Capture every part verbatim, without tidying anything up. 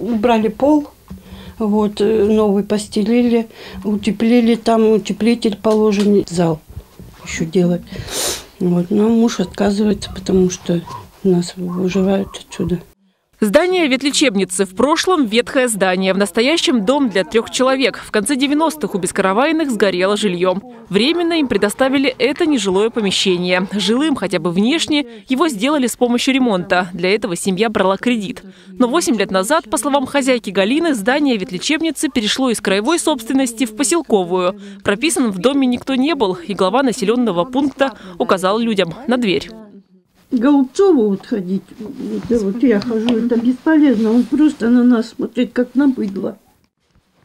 Убрали пол, вот, новый постелили, утеплили, там утеплитель положен, зал еще делать. Вот, но муж отказывается, потому что нас выживают отсюда. Здание ветлечебницы. В прошлом ветхое здание. В настоящем дом для трех человек. В конце девяностых у Бескаравайных сгорело жилье. Временно им предоставили это нежилое помещение. Жилым, хотя бы внешне, его сделали с помощью ремонта. Для этого семья брала кредит. Но восемь лет назад, по словам хозяйки Галины, здание ветлечебницы перешло из краевой собственности в поселковую. Прописан в доме никто не был, и глава населенного пункта указал людям на дверь. Голубцову вот ходить, вот я хожу, это бесполезно, он просто на нас смотрит, как на быдло.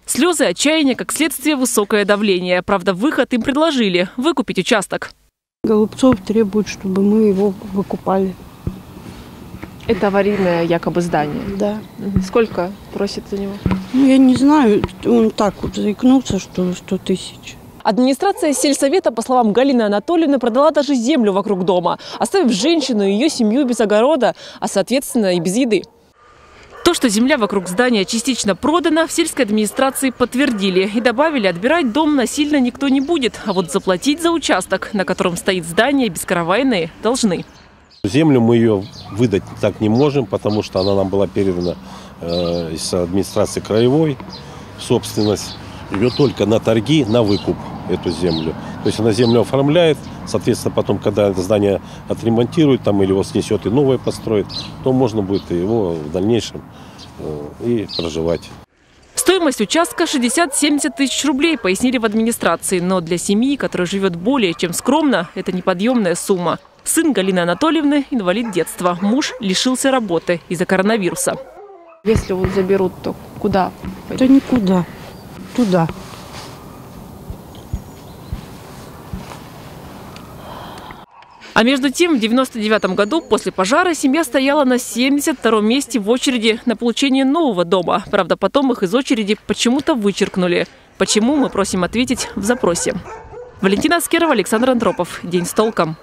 Слезы, отчаяние, как следствие высокое давление. Правда, выход им предложили – выкупить участок. Голубцов требует, чтобы мы его выкупали. Это аварийное якобы здание? Да. Сколько просит за него? Ну, я не знаю, он так вот заикнулся, что сто тысяч. Администрация сельсовета, по словам Галины Анатольевны, продала даже землю вокруг дома, оставив женщину и ее семью без огорода, а, соответственно, и без еды. То, что земля вокруг здания частично продана, в сельской администрации подтвердили и добавили, отбирать дом насильно никто не будет, а вот заплатить за участок, на котором стоит здание, Бескаравайные должны. Землю мы ее выдать так не можем, потому что она нам была передана э, из администрации краевой в собственность. Ее только на торги, на выкуп эту землю. То есть она землю оформляет, соответственно, потом, когда это здание отремонтирует, там или его снесет и новое построит, то можно будет его в дальнейшем и проживать. Стоимость участка шестьдесят-семьдесят тысяч рублей, пояснили в администрации. Но для семьи, которая живет более чем скромно, это неподъемная сумма. Сын Галины Анатольевны – инвалид детства. Муж лишился работы из-за коронавируса. Если его заберут, то куда? Да никуда. Туда. А между тем, в девяносто девятом году после пожара семья стояла на семьдесят втором месте в очереди на получение нового дома. Правда, потом их из очереди почему-то вычеркнули. Почему, мы просим ответить в запросе. Валентина Аскерова, Александр Андропов. День с толком.